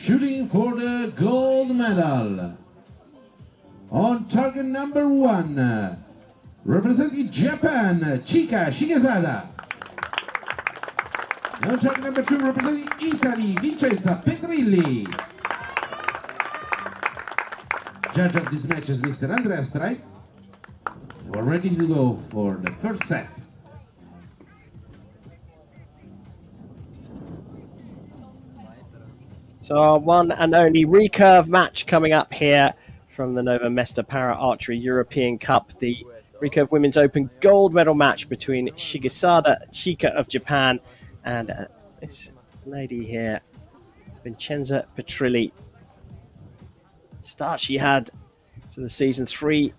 shooting for the gold medal. On target number 1, representing Japan, Chika Shigesada. On target number 2, representing Italy, Vincenza Petrilli. Judge of this match is Mr. Andrea Streich. We're ready to go for the first set. So our one and only recurve match coming up here from the Nove Mesto Para Archery European Cup, the recurve women's open gold medal match between Shigesada Chika of Japan and this lady here, Vincenza Petrilli. Start she had to the season, 3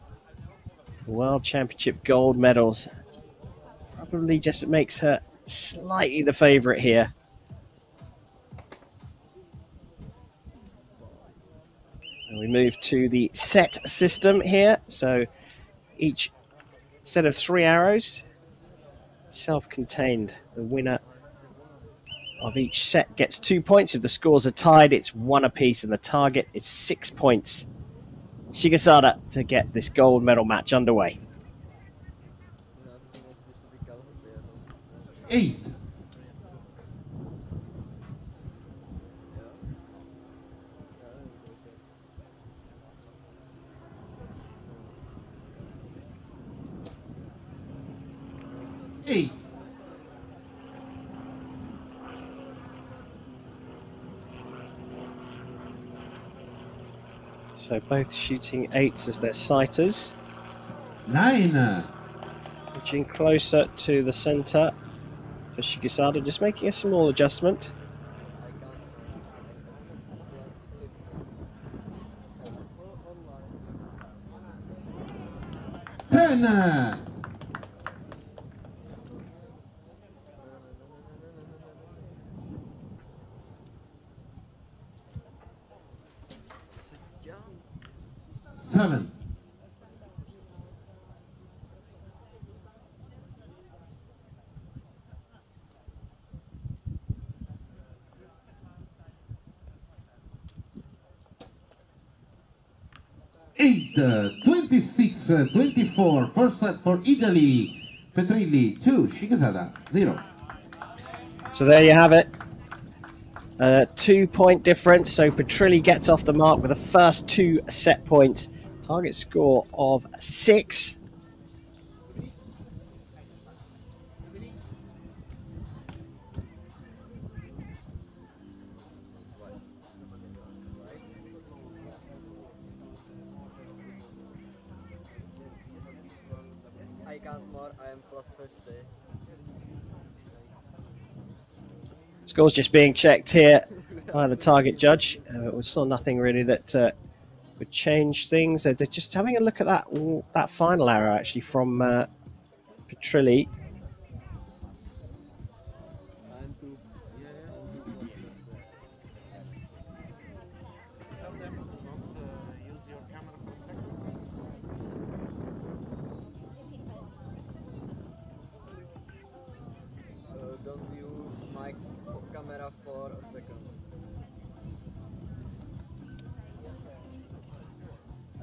World Championship gold medals. Probably just makes her slightly the favorite here. And we move to the set system here. So each set of 3 arrows, self-contained. The winner of each set gets 2 points. If the scores are tied, it's 1 apiece, and the target is 6 points. Shigesada to get this gold medal match underway. 8. So both shooting 8s as their sighters. 9. Reaching closer to the center for Shigesada, just making a small adjustment. Ten. Eight, 26, 24, first set for Italy, Petrilli, 2, Shigesada, 0. So there you have it, a 2-point difference, so Petrilli gets off the mark with the first 2 set points. Target score of 6. I can't more, I am prospered today. Scores just being checked here by the target judge. We saw nothing really that would change things. They're just having a look at that final arrow actually from Petrilli.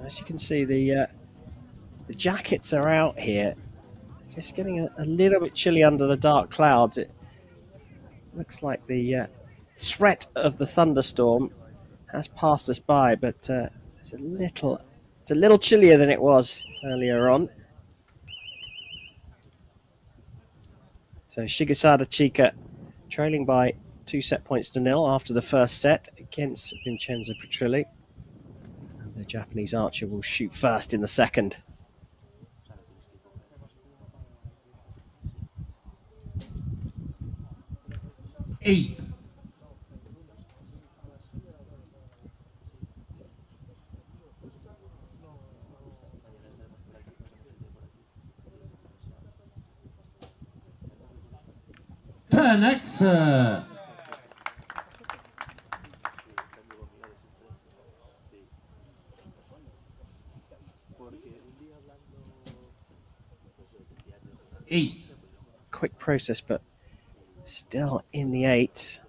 As you can see, the jackets are out here. It's just getting a little bit chilly under the dark clouds. It looks like the threat of the thunderstorm has passed us by, but it's a little chillier than it was earlier on. So Shigesada Chika trailing by 2 set points to nil after the first set against Vincenza Petrilli. The Japanese archer will shoot first in the second. Eight. Ten X. Eight. Quick process, but still in the 8s.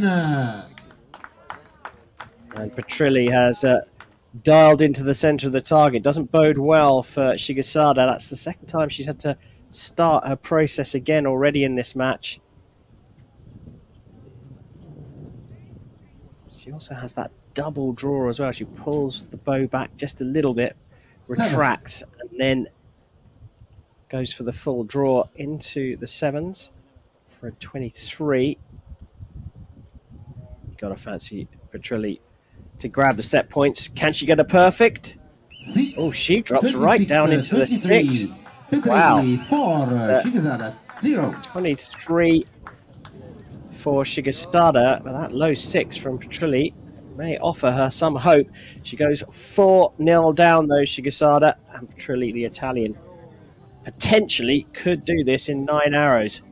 10. And Petrilli has dialed into the centre of the target. Doesn't bode well for Shigesada. That's the second time she's had to start her process again already in this match. She also has that double draw as well. She pulls the bow back just a little bit, retracts, and then goes for the full draw into the sevens for a 23. Gotta fancy Petrilli to grab the set points. Can she get a perfect? Six. Oh, she drops right down into the six. Wow. 23 for Shigesada, but that low six from Petrilli may offer her some hope. She goes 4-0 down though, Shigesada, and Petrilli, the Italian, potentially could do this in 9 arrows.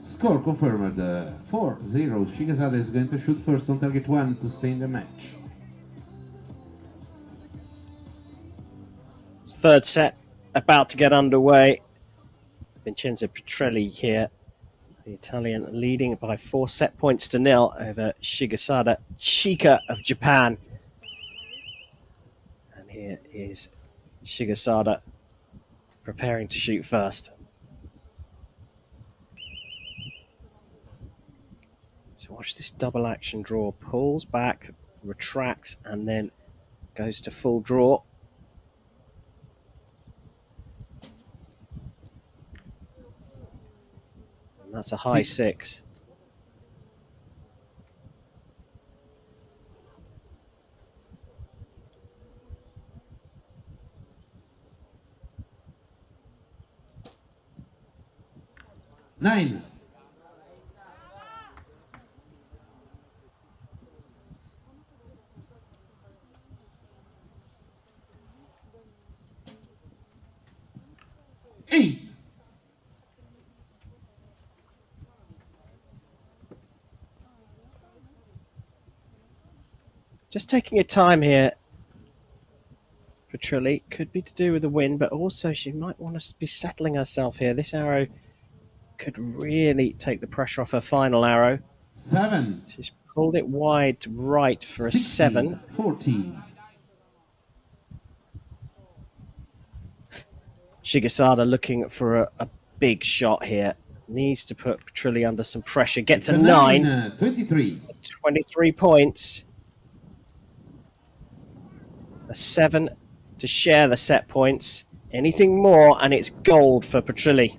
Score confirmed, 4-0, Shigesada is going to shoot first on target 1 to stay in the match. Third set about to get underway. Vincenza Petrilli here, the Italian, leading by 4 set points to nil over Shigesada, Chika of Japan. And here is Shigesada preparing to shoot first. So watch this double action draw, pulls back, retracts, and then goes to full draw. And that's a high six. Nine. Just taking your time here, Petrilli. Could be to do with the wind, but also she might want to be settling herself here. This arrow could really take the pressure off her final arrow. 7. She's pulled it wide right for a 7. 14. Shigesada looking for a big shot here. Needs to put Petrilli under some pressure. Gets a 9. 23. 23 points. A 7 to share the set points. Anything more, and it's gold for Petrilli.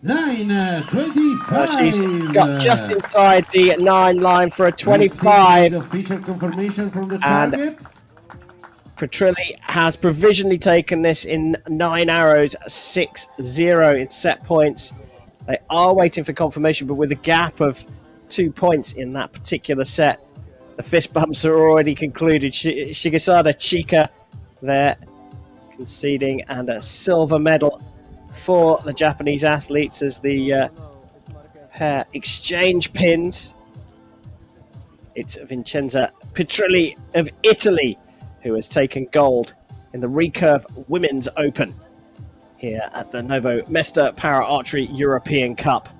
9, 25. She's got just inside the 9 line for a 25. Official confirmation from the target. Petrilli has provisionally taken this in 9 arrows, 6-0 in set points. They are waiting for confirmation, but with a gap of 2 points in that particular set. The fist bumps are already concluded. Shigesada, Chika there conceding, and a silver medal for the Japanese athletes as the pair exchange pins. It's Vincenza Petrilli of Italy who has taken gold in the recurve Women's Open here at the Nove Mesto Para Archery European Cup.